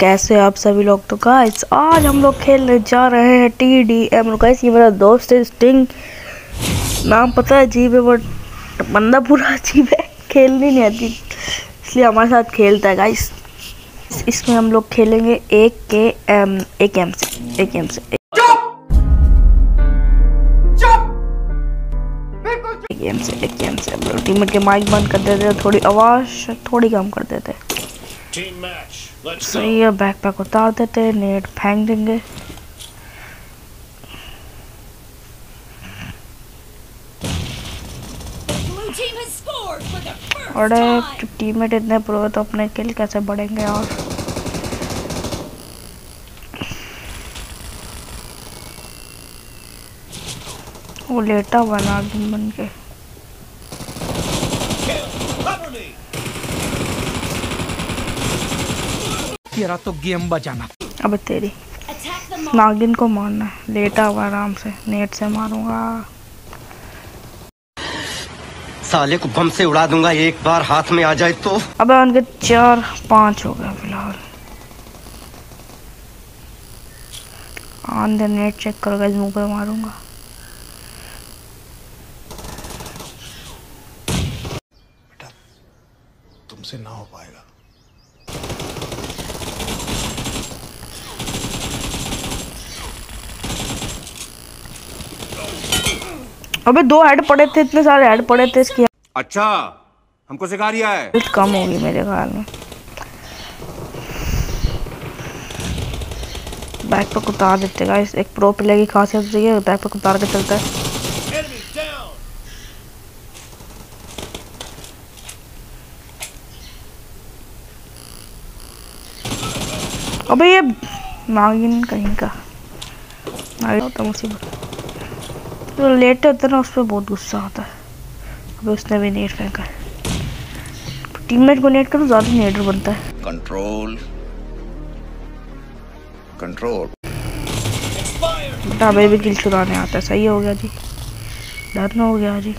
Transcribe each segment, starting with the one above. कैसे आप सभी लोग। तो गाइस आज हम लोग खेलने जा रहे हैं TDM। गाइस ये मेरा दोस्त है स्टिंग, नाम पता है अजीब है बट बंदा पूरा अजीब है, खेलनी नहीं आती इसलिए हमारे साथ खेलता है। गाइस इसमें हम लोग खेलेंगे एक गेम से। हम लोग टीम के माइक बंद कर देते हैं, थोड़ी आवाज़ थोड़ी कम कर देते हैं। सही है, बैकपैक उतार देते हैं, नेट फेंक देंगे। और टीममेट इतने प्रो है तो अपने किल कैसे बढ़ेंगे। और वो लेटा हुआ नागिन बन के। तेरा तो गेम बजाना, अब तेरी नागिन को मारना। लेटा हुआ आराम से, नेट से मारूंगा। साले को बम से उड़ा दूंगा एक बार हाथ में आ जाए तो। अब उनके 4-5 हो गए फिलहाल। ऑन द नेट चेक करो गाइस, मुंह पे मारूंगा। बेटा तुमसे ना हो पाएगा। अबे 2 हेड पड़े थे, इतने सारे हेड पड़े थे इसकी। अच्छा हमको सिखा रिया है, कुछ कम होगी मेरे ख्याल में। बैकपैक उतार देते गाइस, एक प्रो प्लेयर की खासियत होती है बैकपैक उतार के चलता है। अबे ये नागिन कहीं का आया तो मुसीबत। जो लेटे होता है ना उस पर बहुत गुस्सा आता है। अभी उसने भी नेट फेंका है, टीममेट को नेट करो ज़्यादा नेटर बनता है। कंट्रोल अभी भी किल चुराने आता है। सही हो गया जी, डर ना हो गया जी।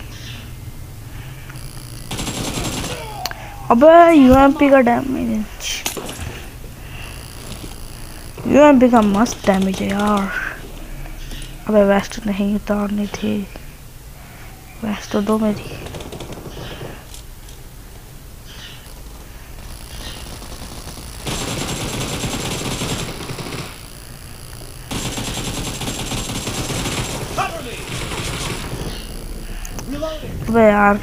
अबे UMP का डैमेज, UMP का मस्त डैमेज है यार। अबे वेस्ट नहीं उतारनी थी, वेस्ट तो दो मेरी। अबे यार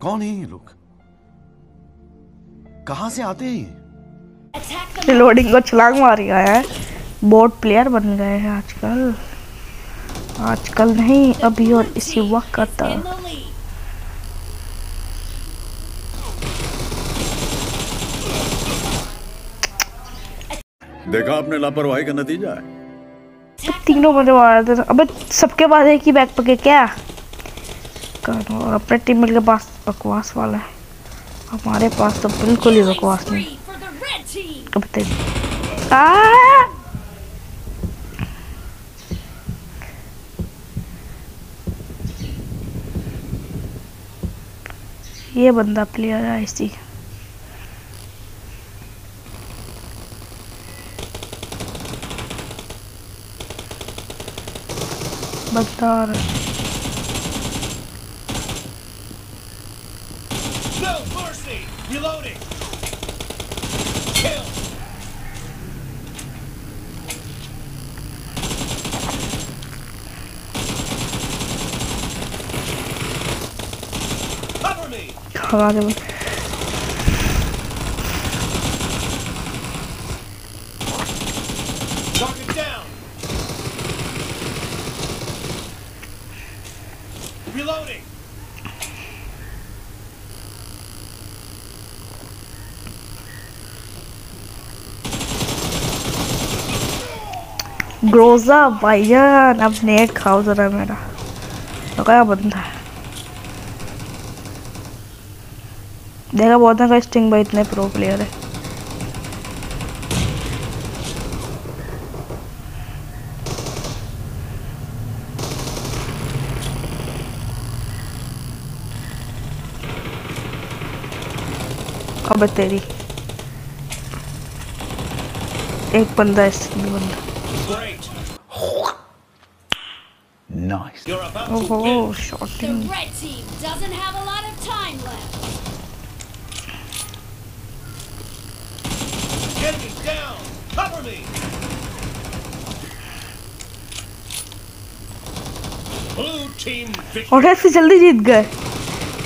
कौन है ये लोग, कहाँ से आते हैं? लोडिंग को छलांग मारी गया है, बोट प्लेयर बन गए हैं आजकल नहीं अभी और इसी वक्त। देखा आपने लापरवाही का नतीजा है, तीनों बंदे मारे थे। अबे सबके पास एक ही बैकपैक है क्या? और अपने टीममेट के पास बकवास वाला है, हमारे पास तो बिल्कुल ही बकवास नहीं। ये बंदा प्लेयर है इसी। बदतार ग्रोजा भाईजान, अब नेट खाओ जरा मेरा। तो क्या बंदा है देखा, बहुत ना स्टिंग भाई इतने प्रो प्लेयर है। अब तेरी एक बंदा इसमें Nice. Oh, shotting. The red team doesn't have a lot of time left. Get me down. Cover me. Blue team victory. और ऐसे जल्दी जीत गए।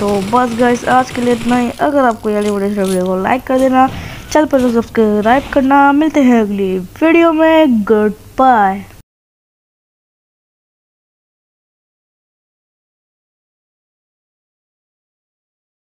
तो बस गाइस आज के लिए इतना ही। अगर आपको ये वीडियो को लाइक कर देना, चैनल पर सब्सक्राइब करना। मिलते हैं अगली वीडियो में। Good bye.